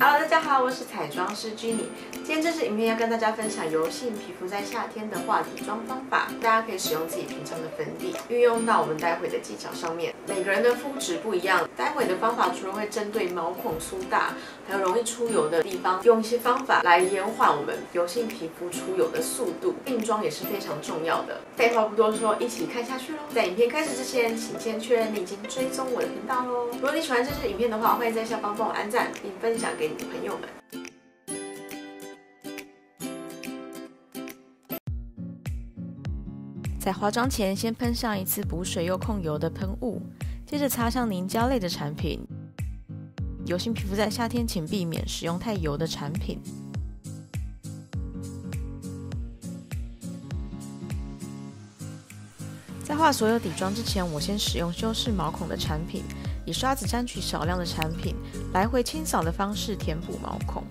Hello， 大家好，我是彩妆师 Jenny。今天这支影片要跟大家分享油性皮肤在夏天的化底妆方法。大家可以使用自己平常的粉底，运用到我们待会的技巧上面。每个人的肤质不一样，待会的方法除了会针对毛孔粗大，还有容易出油的地方，用一些方法来延缓我们油性皮肤出油的速度。定妆也是非常重要的。废话不多说，一起看下去喽。在影片开始之前，请先确认你已经追踪我的频道喽。如果你喜欢这支影片的话，欢迎在下方帮我按赞，并分享给 朋友们。在化妆前，先喷上一次补水又控油的喷雾，接着擦上凝胶类的产品。油性皮肤在夏天，请避免使用太油的产品。在画所有底妆之前，我先使用修饰毛孔的产品， 以刷子沾取少量的产品，来回清扫的方式填补毛孔。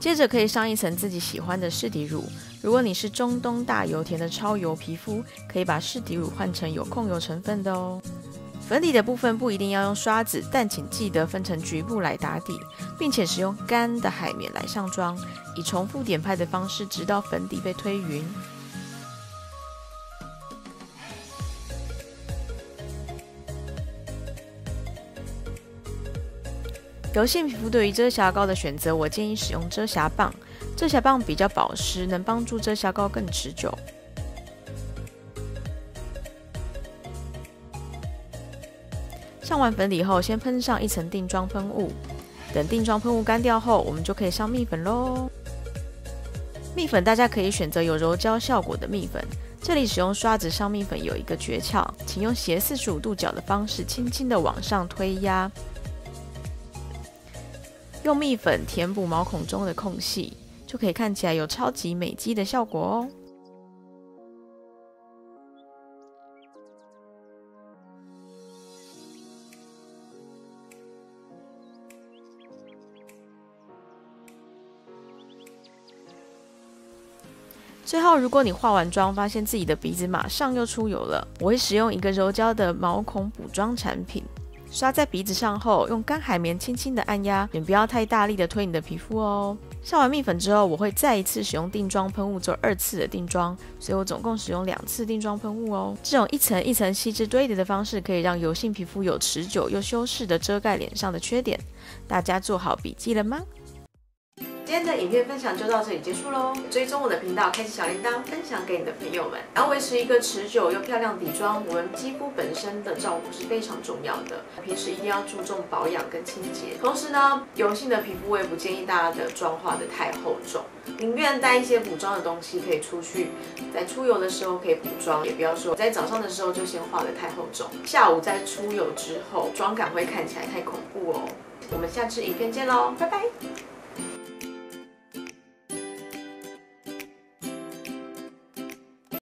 接着可以上一层自己喜欢的适底乳。 如果你是中东大油田的超油皮肤，可以把适底乳换成有控油成分的哦。粉底的部分不一定要用刷子，但请记得分成局部来打底，并且使用干的海绵来上妆，以重复点拍的方式，直到粉底被推匀。 油性皮肤对于遮瑕膏的选择，我建议使用遮瑕棒。遮瑕棒比较保湿，能帮助遮瑕膏更持久。上完粉底后，先喷上一层定妆喷雾。等定妆喷雾干掉后，我们就可以上蜜粉喽。蜜粉大家可以选择有柔焦效果的蜜粉。这里使用刷子上蜜粉有一个诀窍，请用斜45度角的方式，轻轻的往上推压， 用蜜粉填补毛孔中的空隙，就可以看起来有超级美肌的效果哦。最后，如果你化完妆发现自己的鼻子马上又出油了，我会使用一个柔焦的毛孔补妆产品。 刷在鼻子上后，用干海绵轻轻的按压，也不要太大力的推你的皮肤哦。上完蜜粉之后，我会再一次使用定妆喷雾做2次的定妆，所以我总共使用2次定妆喷雾哦。这种一层一层细致堆叠的方式，可以让油性皮肤有持久又修饰的遮盖脸上的缺点。大家做好笔记了吗？今天的影片分享就到这里结束喽。追踪我的频道，开启小铃铛，分享给你的朋友们。然后维持一个持久又漂亮底妆，我们肌肤本身的照顾是非常重要的，平时一定要注重保养跟清洁。同时呢，油性的皮肤我也不建议大家的妆化的太厚重，宁愿带一些补妆的东西，可以出去，在出油的时候可以补妆，也不要说在早上的时候就先化的太厚重，下午在出油之后妆感会看起来太恐怖哦。我们下支影片见喽，拜拜。